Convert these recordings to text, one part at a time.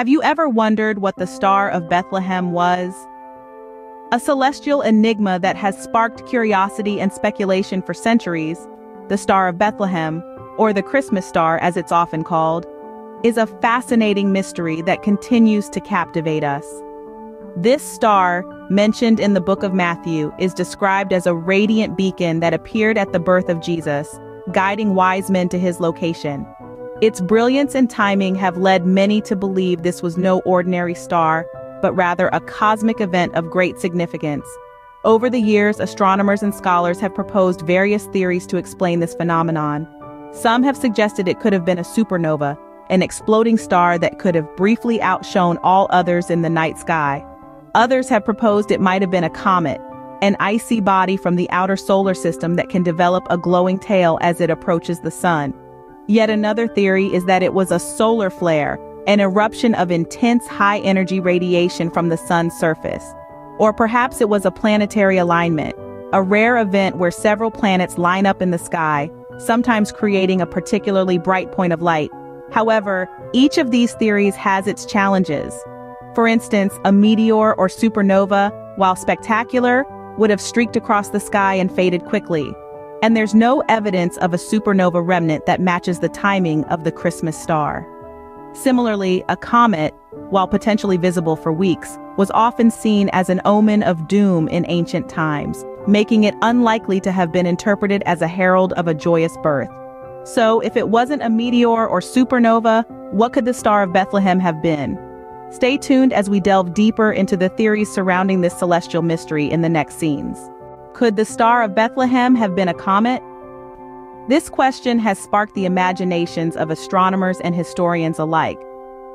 Have you ever wondered what the Star of Bethlehem was? A celestial enigma that has sparked curiosity and speculation for centuries, the Star of Bethlehem, or the Christmas Star as it's often called, is a fascinating mystery that continues to captivate us. This star, mentioned in the book of Matthew, is described as a radiant beacon that appeared at the birth of Jesus, guiding wise men to his location. Its brilliance and timing have led many to believe this was no ordinary star, but rather a cosmic event of great significance. Over the years, astronomers and scholars have proposed various theories to explain this phenomenon. Some have suggested it could have been a supernova, an exploding star that could have briefly outshone all others in the night sky. Others have proposed it might have been a comet, an icy body from the outer solar system that can develop a glowing tail as it approaches the sun. Yet another theory is that it was a solar flare, an eruption of intense high-energy radiation from the sun's surface. Or perhaps it was a planetary alignment, a rare event where several planets line up in the sky, sometimes creating a particularly bright point of light. However, each of these theories has its challenges. For instance, a meteor or supernova, while spectacular, would have streaked across the sky and faded quickly. And there's no evidence of a supernova remnant that matches the timing of the Christmas star. Similarly, a comet, while potentially visible for weeks, was often seen as an omen of doom in ancient times, making it unlikely to have been interpreted as a herald of a joyous birth. So, if it wasn't a meteor or supernova, what could the Star of Bethlehem have been? Stay tuned as we delve deeper into the theories surrounding this celestial mystery in the next scenes. Could the Star of Bethlehem have been a comet? This question has sparked the imaginations of astronomers and historians alike.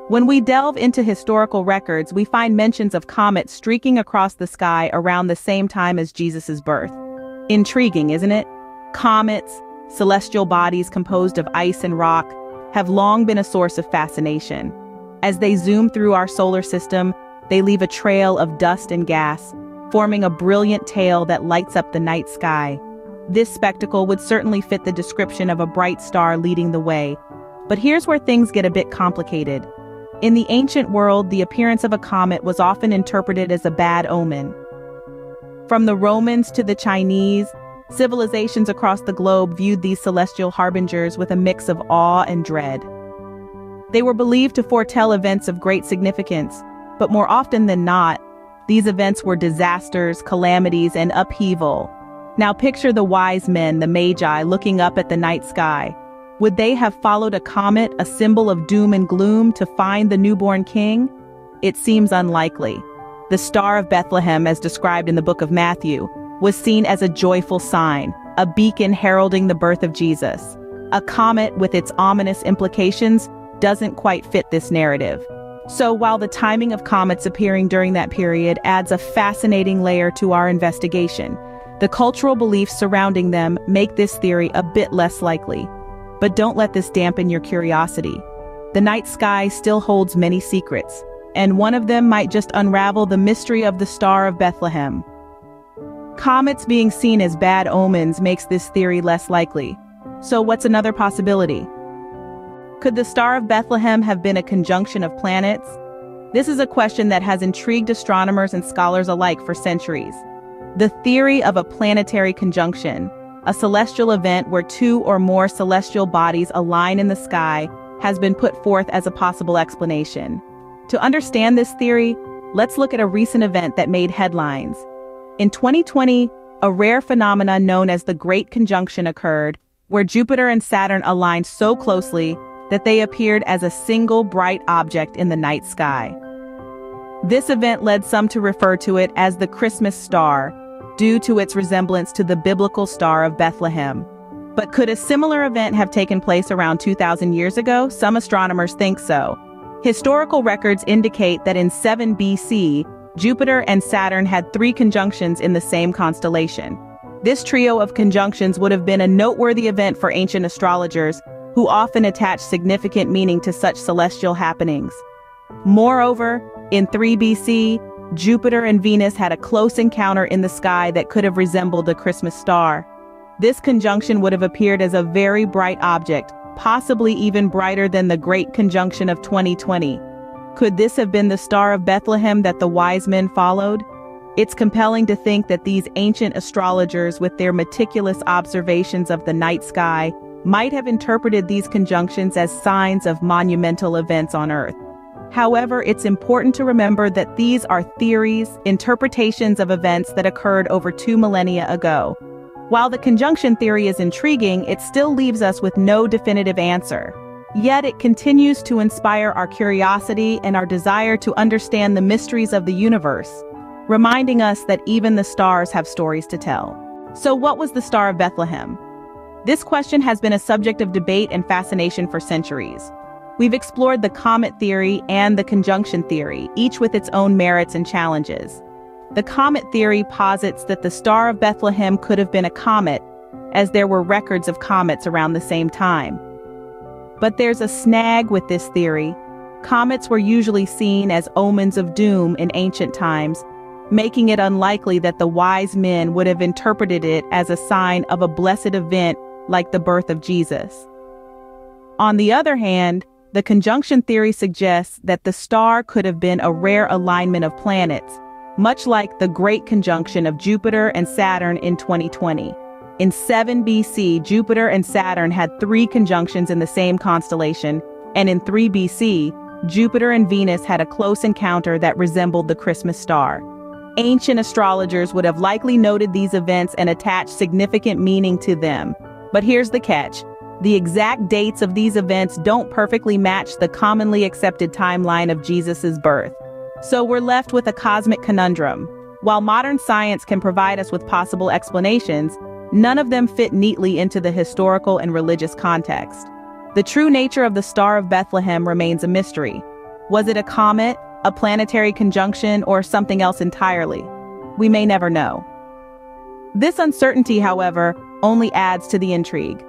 When we delve into historical records, we find mentions of comets streaking across the sky around the same time as Jesus' birth. Intriguing, isn't it? Comets, celestial bodies composed of ice and rock, have long been a source of fascination. As they zoom through our solar system, they leave a trail of dust and gas, forming a brilliant tail that lights up the night sky. This spectacle would certainly fit the description of a bright star leading the way. But here's where things get a bit complicated. In the ancient world, the appearance of a comet was often interpreted as a bad omen. From the Romans to the Chinese, civilizations across the globe viewed these celestial harbingers with a mix of awe and dread. They were believed to foretell events of great significance, but more often than not, these events were disasters, calamities, and upheaval. Now picture the wise men, the Magi, looking up at the night sky. Would they have followed a comet, a symbol of doom and gloom, to find the newborn king? It seems unlikely. The Star of Bethlehem, as described in the book of Matthew, was seen as a joyful sign, a beacon heralding the birth of Jesus. A comet, with its ominous implications, doesn't quite fit this narrative. So while the timing of comets appearing during that period adds a fascinating layer to our investigation, the cultural beliefs surrounding them make this theory a bit less likely. But don't let this dampen your curiosity. The night sky still holds many secrets, and one of them might just unravel the mystery of the Star of Bethlehem. Comets being seen as bad omens makes this theory less likely. So what's another possibility? Could the Star of Bethlehem have been a conjunction of planets? This is a question that has intrigued astronomers and scholars alike for centuries. The theory of a planetary conjunction, a celestial event where two or more celestial bodies align in the sky, has been put forth as a possible explanation. To understand this theory, let's look at a recent event that made headlines. In 2020, a rare phenomena known as the Great Conjunction occurred, where Jupiter and Saturn aligned so closely that they appeared as a single bright object in the night sky. This event led some to refer to it as the Christmas star, due to its resemblance to the biblical Star of Bethlehem. But could a similar event have taken place around 2,000 years ago? Some astronomers think so. Historical records indicate that in 7 BC, Jupiter and Saturn had three conjunctions in the same constellation. This trio of conjunctions would have been a noteworthy event for ancient astrologers, who often attached significant meaning to such celestial happenings. Moreover, in 3 BC, Jupiter and Venus had a close encounter in the sky that could have resembled the Christmas star. This conjunction would have appeared as a very bright object, possibly even brighter than the Great Conjunction of 2020. Could this have been the Star of Bethlehem that the wise men followed? It's compelling to think that these ancient astrologers, with their meticulous observations of the night sky, might have interpreted these conjunctions as signs of monumental events on Earth. However, it's important to remember that these are theories, interpretations of events that occurred over 2 millennia ago. While the conjunction theory is intriguing, it still leaves us with no definitive answer. Yet it continues to inspire our curiosity and our desire to understand the mysteries of the universe, reminding us that even the stars have stories to tell. So what was the Star of Bethlehem? This question has been a subject of debate and fascination for centuries. We've explored the comet theory and the conjunction theory, each with its own merits and challenges. The comet theory posits that the Star of Bethlehem could have been a comet, as there were records of comets around the same time. But there's a snag with this theory. Comets were usually seen as omens of doom in ancient times, making it unlikely that the wise men would have interpreted it as a sign of a blessed event like the birth of Jesus. On the other hand, the conjunction theory suggests that the star could have been a rare alignment of planets, much like the great conjunction of Jupiter and Saturn in 2020. In 7 BC, Jupiter and Saturn had 3 conjunctions in the same constellation, and in 3 BC, Jupiter and Venus had a close encounter that resembled the Christmas star. Ancient astrologers would have likely noted these events and attached significant meaning to them. But here's the catch. The exact dates of these events don't perfectly match the commonly accepted timeline of Jesus' birth. So we're left with a cosmic conundrum. While modern science can provide us with possible explanations, none of them fit neatly into the historical and religious context. The true nature of the Star of Bethlehem remains a mystery. Was it a comet, a planetary conjunction, or something else entirely? We may never know. This uncertainty, however, only adds to the intrigue.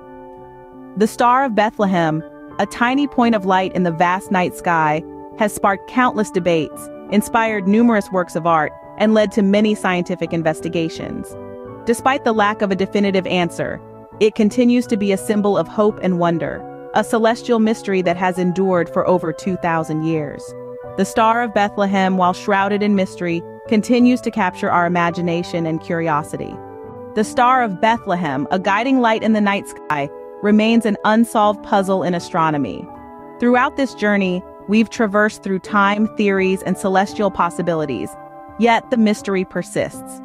The Star of Bethlehem, a tiny point of light in the vast night sky, has sparked countless debates, inspired numerous works of art, and led to many scientific investigations. Despite the lack of a definitive answer, it continues to be a symbol of hope and wonder, a celestial mystery that has endured for over 2,000 years. The Star of Bethlehem, while shrouded in mystery, continues to capture our imagination and curiosity. The Star of Bethlehem, a guiding light in the night sky, remains an unsolved puzzle in astronomy. Throughout this journey, we've traversed through time, theories, and celestial possibilities, yet the mystery persists.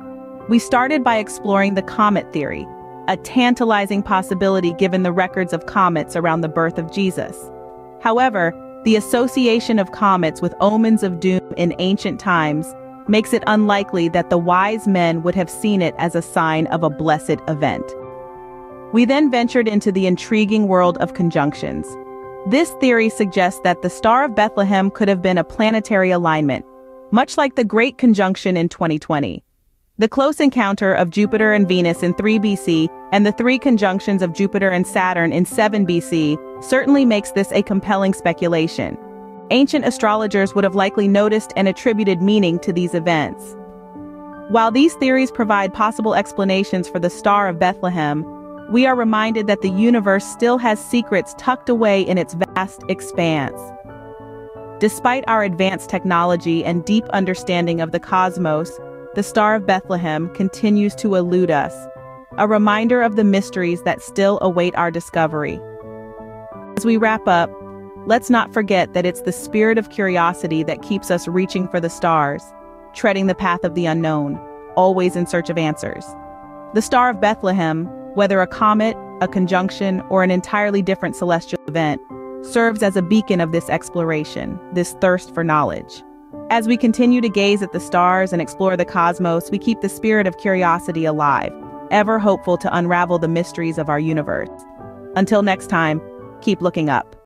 We started by exploring the comet theory, a tantalizing possibility given the records of comets around the birth of Jesus. However, the association of comets with omens of doom in ancient times makes it unlikely that the wise men would have seen it as a sign of a blessed event. We then ventured into the intriguing world of conjunctions. This theory suggests that the Star of Bethlehem could have been a planetary alignment, much like the Great Conjunction in 2020. The close encounter of Jupiter and Venus in 3 BC and the 3 conjunctions of Jupiter and Saturn in 7 BC certainly makes this a compelling speculation. Ancient astrologers would have likely noticed and attributed meaning to these events. While these theories provide possible explanations for the Star of Bethlehem, we are reminded that the universe still has secrets tucked away in its vast expanse. Despite our advanced technology and deep understanding of the cosmos, the Star of Bethlehem continues to elude us, a reminder of the mysteries that still await our discovery. As we wrap up, let's not forget that it's the spirit of curiosity that keeps us reaching for the stars, treading the path of the unknown, always in search of answers. The Star of Bethlehem, whether a comet, a conjunction, or an entirely different celestial event, serves as a beacon of this exploration, this thirst for knowledge. As we continue to gaze at the stars and explore the cosmos, we keep the spirit of curiosity alive, ever hopeful to unravel the mysteries of our universe. Until next time, keep looking up.